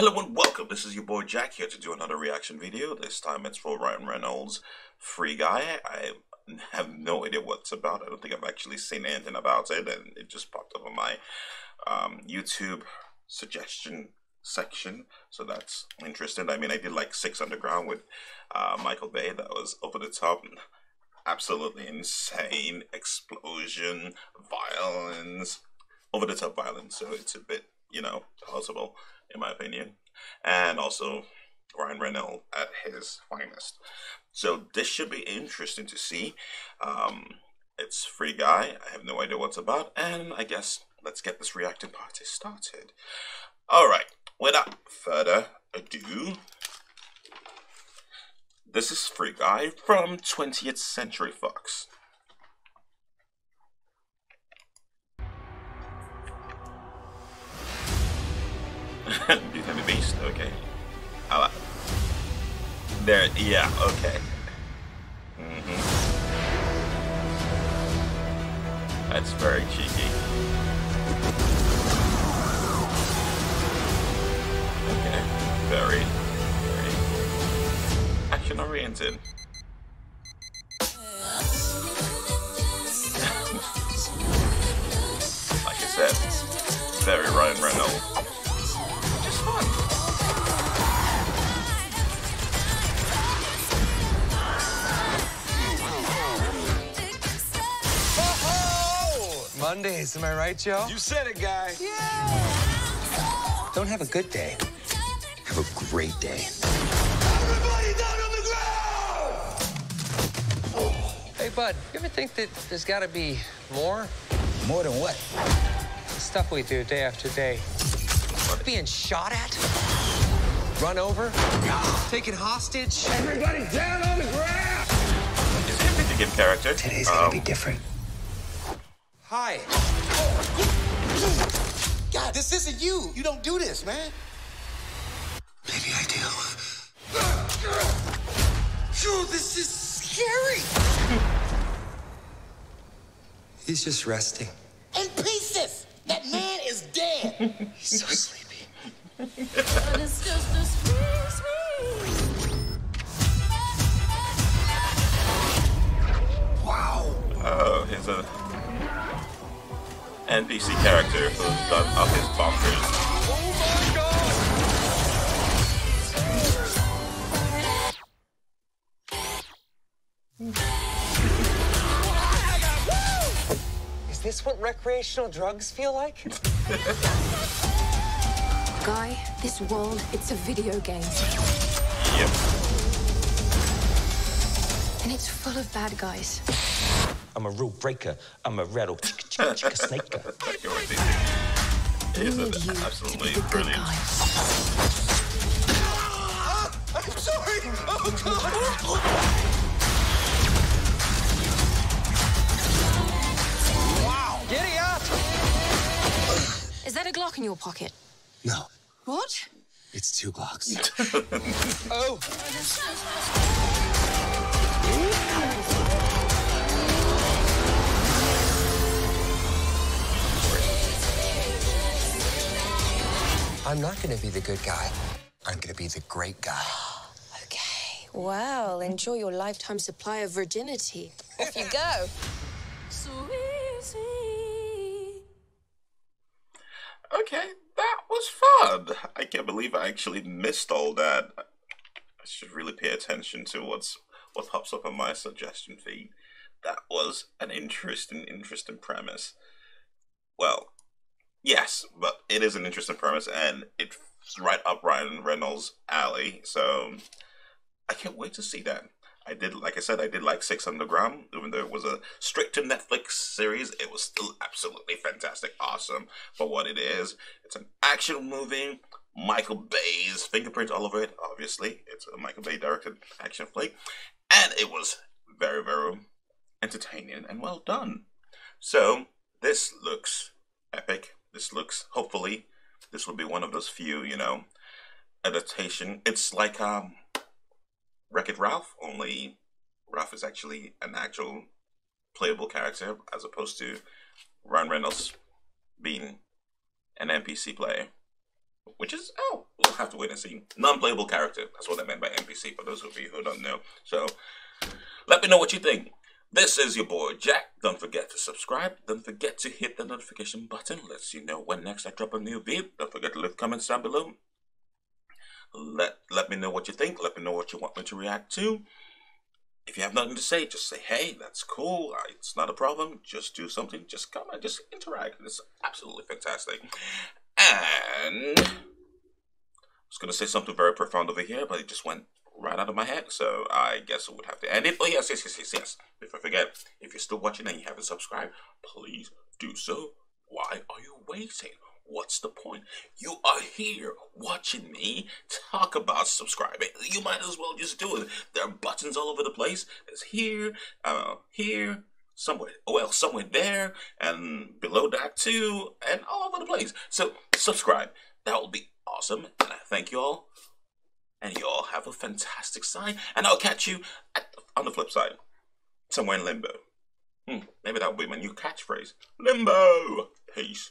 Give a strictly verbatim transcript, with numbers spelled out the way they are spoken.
Hello and welcome, this is your boy Jack here to do another reaction video. This time it's for Ryan Reynolds' Free Guy. I have no idea what it's about. I don't think I've actually seen anything about it, and it just popped up on my um, YouTube suggestion section, so that's interesting. I mean, I did like Six Underground with uh, Michael Bay. That was over the top, absolutely insane, explosion, violence, over the top violence, so it's a bit, you know, plausible in my opinion, and also Ryan Reynolds at his finest. So this should be interesting to see. Um, it's Free Guy, I have no idea what's about, and I guess let's get this reacting party started. Alright, without further ado, this is Free Guy from twentieth Century Fox. Beauty and the Beast, okay. I like it. There, yeah, okay. Mm-hmm. That's very cheeky. Okay, very, very action-oriented. Like I said, very Ryan Reynolds. Mondays, am I right, Joe? You said it, guy. Yeah. Don't have a good day. Have a great day. Everybody down on the ground! Oh. Hey, bud, you ever think that there's got to be more? More than what? The stuff we do day after day. Being shot at, run over, ah. Taken hostage. Everybody down on the ground! Is he a different character? Today's um. gonna be different. Hi. God, this isn't you. You don't do this, man. Maybe I do. Joe, this is scary. He's just resting. In pieces. That man is dead. He's so sleepy. Wow. Oh, he's a... N P C character who's done up his bonkers. Oh my God! Is this what recreational drugs feel like? Guy, this world, it's a video game. Yep. And it's full of bad guys. I'm a rule breaker. I'm a rattle chicka chicka chicka snaker. He is an absolutely brilliant. Ah, I'm sorry. Oh God. Wow. Giddy up. Is that a Glock in your pocket? No. What? It's two Glocks. Oh. I'm not going to be the good guy. I'm going to be the great guy. Okay. Well, enjoy your lifetime supply of virginity. Off you go. So easy. Okay, that was fun. I can't believe I actually missed all that. I should really pay attention to what's what pops up on my suggestion feed. That was an interesting, interesting premise. Well. Yes, but it is an interesting premise, and it's right up Ryan Reynolds' alley, so I can't wait to see that. I did, like I said, I did like Six Underground, even though it was a straight-to-Netflix series. It was still absolutely fantastic, awesome for what it is. It's an action movie, Michael Bay's fingerprints all over it, obviously. It's a Michael Bay-directed action flick, and it was very, very entertaining and well done. So, this looks epic. This looks, hopefully, this will be one of those few, you know, adaptation. It's like um, Wreck-It Ralph, only Ralph is actually an actual playable character as opposed to Ryan Reynolds being an N P C player. Which is, oh, we'll have to wait and see. Non-playable character. That's what I meant by N P C, for those of you who don't know. So, let me know what you think. This is your boy, Jack. Don't forget to subscribe. Don't forget to hit the notification button. Let's you know when next I drop a new vid. Don't forget to leave comments down below. Let, let me know what you think. Let me know what you want me to react to. If you have nothing to say, just say, hey, that's cool. It's not a problem. Just do something. Just comment. Just interact. It's absolutely fantastic. And I was going to say something very profound over here, but it just went right out of my head. So I guess I would have to end it. Oh, yes, yes, yes, yes, yes. If I forget, if you're still watching and you haven't subscribed, please do so. Why are you waiting? What's the point? You are here watching me talk about subscribing. You might as well just do it. There are buttons all over the place. There's here, uh, here, somewhere, well, somewhere there, and below that too, and all over the place. So subscribe. That would be awesome. And I thank you all. And you all have a fantastic side. And I'll catch you at the, on the flip side, somewhere in limbo. Hmm, maybe that will be my new catchphrase. Limbo. Peace.